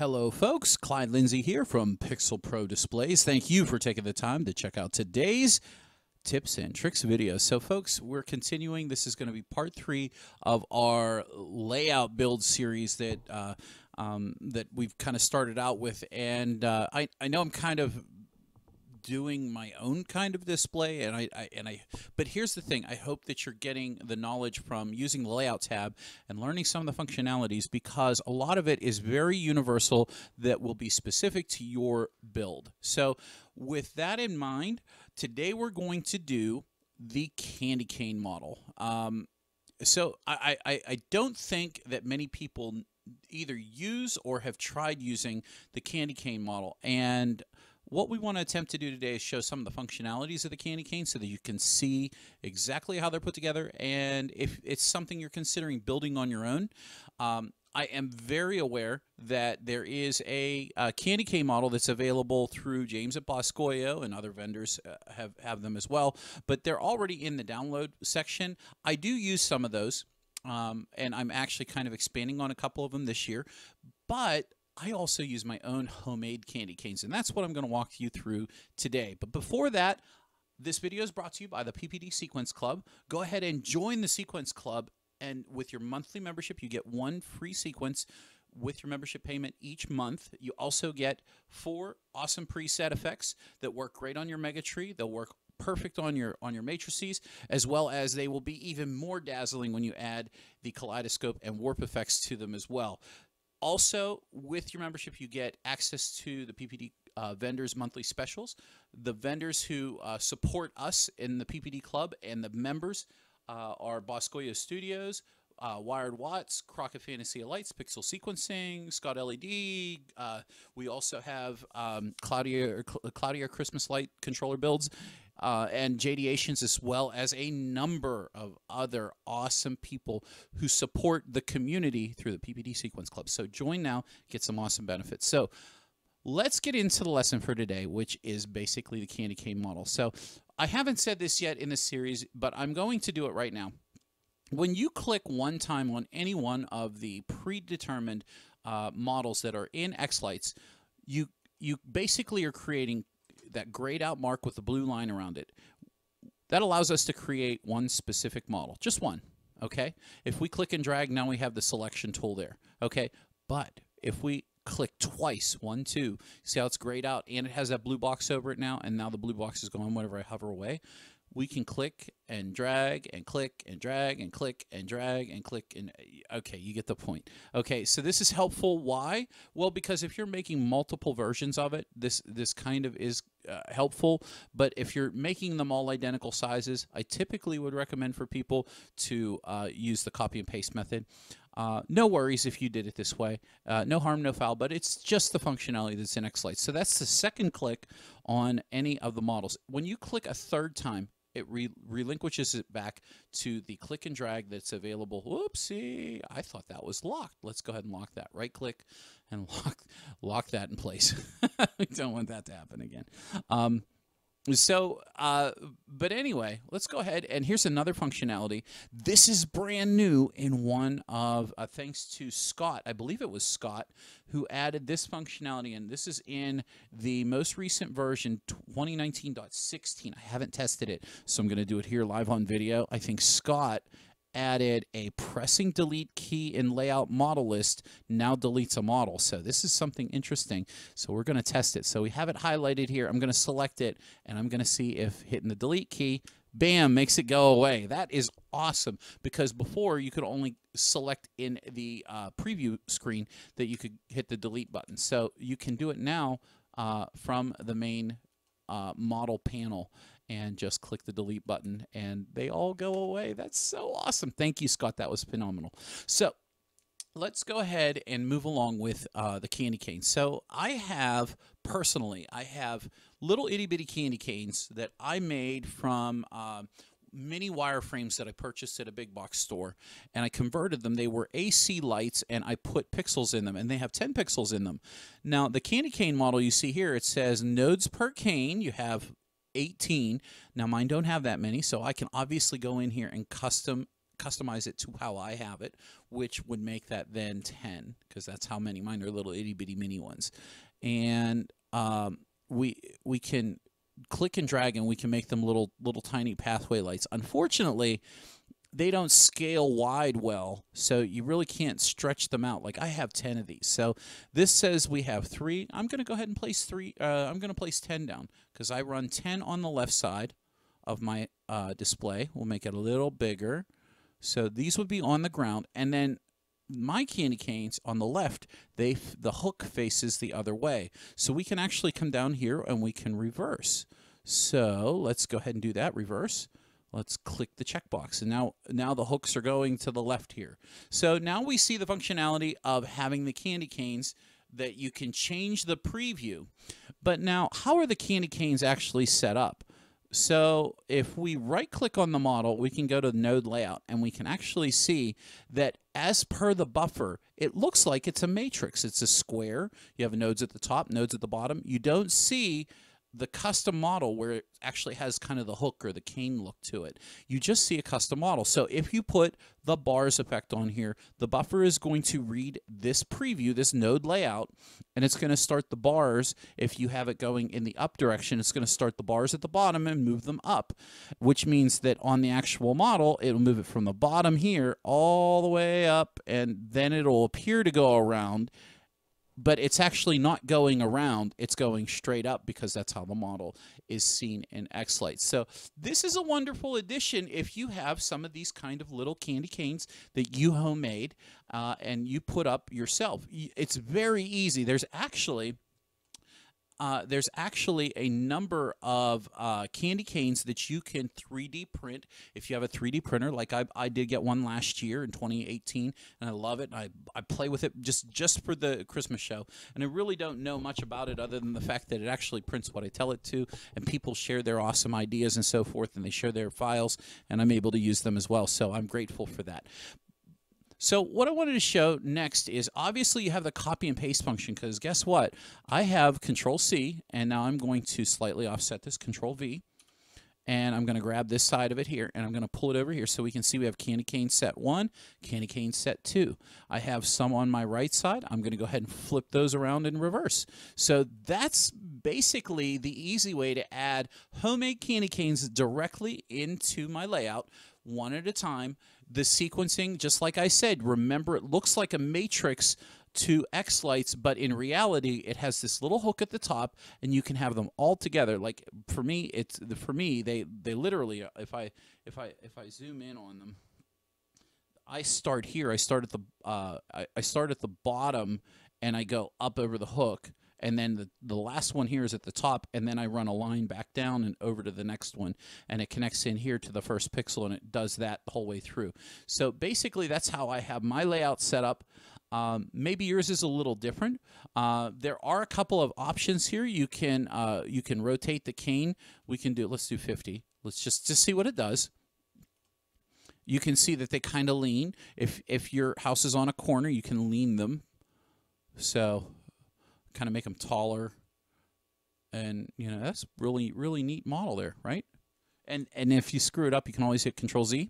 Hello folks, Clyde Lindsay here from Pixel Pro Displays. Thank you for taking the time to check out today's tips and tricks video. So folks, we're continuing. This is going to be part 3 of our layout build series that that we've kind of started out with. And I know I'm kind of doing my own kind of display, and but here's the thing. I hope that you're getting the knowledge from using the layout tab and learning some of the functionalities, because a lot of it is very universal that will be specific to your build. So with that in mind, today we're going to do the candy cane model. So I don't think that many people either use or have tried using the candy cane model, and what we want to attempt to do today is show some of the functionalities of the candy cane so that you can see exactly how they're put together. And if it's something you're considering building on your own, I am very aware that there is a candy cane model that's available through James at Boscoyo, and other vendors have them as well, but they're already in the download section. I do use some of those, and I'm actually kind of expanding on a couple of them this year, but I also use my own homemade candy canes, and that's what I'm going to walk you through today. But before that, this video is brought to you by the PPD Sequence Club. Go ahead and join the Sequence Club, and with your monthly membership, you get 1 free sequence with your membership payment each month. You also get 4 awesome preset effects that work great on your mega tree. They'll work perfect on your matrices, as well as they will be even more dazzling when you add the kaleidoscope and warp effects to them as well. Also, with your membership, you get access to the PPD vendors' monthly specials. The vendors who support us in the PPD club and the members are Boscoyo Studios, Wired Watts, Crockett Fantasy Lights, Pixel Sequencing, Scott LED. We also have Claudia Christmas Light Controller builds, and JDations, as well as a number of other awesome people who support the community through the PPD Sequence Club. So join now, get some awesome benefits. So let's get into the lesson for today, which is basically the candy cane model. So I haven't said this yet in this series, but I'm going to do it right now. When you click one time on any one of the predetermined models that are in XLights, you basically are creating that grayed out mark with the blue line around it. That allows us to create one specific model, just one, okay? If we click and drag, now we have the selection tool there, okay? But if we click twice, 1, 2, see how it's grayed out, and it has that blue box over it now, and now the blue box is gone whenever I hover away. We can click and drag and click and drag and click and drag and click, and okay, you get the point. Okay, so this is helpful. Why? Well, because if you're making multiple versions of it, this kind of is helpful. But if you're making them all identical sizes, I typically would recommend for people to use the copy and paste method. No worries if you did it this way. No harm, no foul, but it's just the functionality that's in XLights. So that's the second click on any of the models. When you click a third time, it relinquishes it back to the click and drag that's available. Whoopsie, I thought that was locked. Let's go ahead and lock that. Right click and lock that in place. We don't want that to happen again. But anyway, let's go ahead, and here's another functionality. This is brand new in one of, thanks to Scott, I believe it was Scott, who added this functionality, and this is in the most recent version, 2019.16. I haven't tested it, so I'm going to do it here live on video. I think Scott added a pressing delete key in layout model list now deletes a model. So this is something interesting. So we're going to test it. So we have it highlighted here. I'm going to select it, and I'm going to see if hitting the delete key, bam, makes it go away. That is awesome, because before you could only select in the preview screen that you could hit the delete button. So you can do it now from the main model panel, and just click the delete button, and they all go away. That's so awesome. Thank you, Scott. That was phenomenal. So let's go ahead and move along with the candy cane. So I have, personally, I have little itty bitty candy canes that I made from mini wireframes that I purchased at a big box store, and I converted them. They were AC lights, and I put pixels in them, and they have 10 pixels in them. Now the candy cane model you see here, it says nodes per cane. You have 18. Now mine don't have that many, so I can obviously go in here and custom customize it to how I have it, which would make that then 10, because that's how many. Mine are little itty bitty mini ones. And we can click and drag and we can make them little tiny pathway lights. Unfortunately, they don't scale wide well, so you really can't stretch them out. Like I have 10 of these. So this says we have 3. I'm going to go ahead and place 3. I'm going to place 10 down because I run 10 on the left side of my display. We'll make it a little bigger. So these would be on the ground, and then my candy canes on the left, the hook faces the other way. So we can actually come down here and we can reverse. So let's go ahead and do that, reverse. Let's click the checkbox, and now the hooks are going to the left here. So now we see the functionality of having the candy canes, that you can change the preview. But now, how are the candy canes actually set up? So if we right click on the model, we can go to node layout, and we can actually see that as per the buffer, it looks like it's a matrix. It's a square. You have nodes at the top, nodes at the bottom. You don't see the custom model where it actually has kind of the hook or the cane look to it. You just see a custom model. So if you put the bars effect on here, the buffer is going to read this preview, this node layout, and it's going to start the bars. If you have it going in the up direction, it's going to start the bars at the bottom and move them up, which means that on the actual model, it'll move it from the bottom here all the way up, and then it'll appear to go around. But it's actually not going around, it's going straight up, because that's how the model is seen in XLights. So this is a wonderful addition if you have some of these kind of little candy canes that you homemade and you put up yourself. It's very easy. There's actually a number of candy canes that you can 3D print if you have a 3D printer. Like I did get one last year in 2018, and I love it. And I play with it just for the Christmas show. And I really don't know much about it other than the fact that it actually prints what I tell it to, and people share their awesome ideas and so forth, and they share their files, and I'm able to use them as well. So I'm grateful for that. So what I wanted to show next is, obviously you have the copy and paste function, because guess what? I have Control-C, and now I'm going to slightly offset this, Control-V, and I'm going to grab this side of it here, and I'm going to pull it over here so we can see we have candy cane set 1, candy cane set 2. I have some on my right side. I'm going to go ahead and flip those around in reverse. So that's basically the easy way to add homemade candy canes directly into my layout, one at a time. The sequencing, just like I said, remember it looks like a matrix to XLights, but in reality it has this little hook at the top, and you can have them all together. Like for me, they literally, if I zoom in on them, I start here. I start at the bottom, and I go up over the hook. And then the last one here is at the top, and then I run a line back down and over to the next one, and it connects in here to the first pixel, and it does that the whole way through. So basically that's how I have my layout set up. Maybe yours is a little different. There are a couple of options here. You can rotate the cane. Let's do 50. Let's just see what it does. You can see that they kind of lean. If your house is on a corner, you can lean them. So kind of make them taller, and you know, that's really neat model there, right? And if you screw it up, you can always hit Control-Z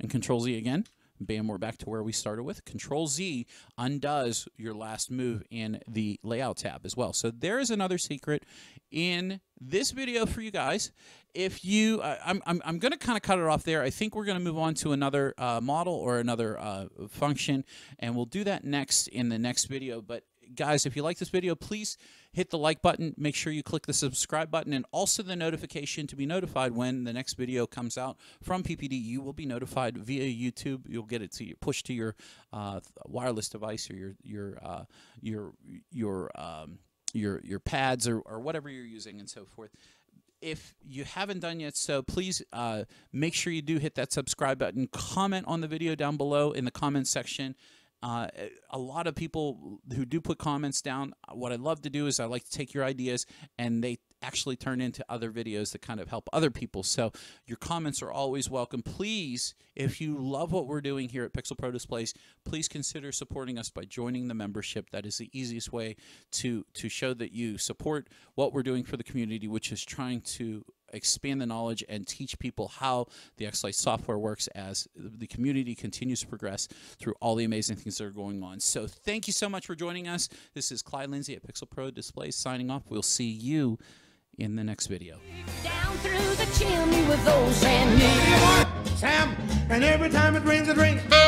and Control-Z again. Bam, we're back to where we started with. Control-Z undoes your last move in the Layout tab as well. So there is another secret in this video for you guys. If you, I'm going to kind of cut it off there. I think we're going to move on to another model or another function, and we'll do that next in the next video. But guys, if you like this video, please hit the like button. Make sure you click the subscribe button, and also the notification to be notified when the next video comes out from PPD. You will be notified via YouTube. You'll get it pushed to your wireless device, or your pads, or whatever you're using, and so forth. If you haven't done yet, so please make sure you do hit that subscribe button. Comment on the video down below in the comments section. A lot of people who do put comments down, what I love to do is I like to take your ideas, and they actually turn into other videos that kind of help other people. So your comments are always welcome. Please, if you love what we're doing here at Pixel Pro Displays, please consider supporting us by joining the membership. That is the easiest way to show that you support what we're doing for the community, which is trying to expand the knowledge and teach people how the XLights software works as the community continues to progress through all the amazing things that are going on. So thank you so much for joining us. This is Clyde Lindsay at Pixel Pro Displays signing off. We'll see you in the next video. Down through the chimney with those and Sam, and every time it rains.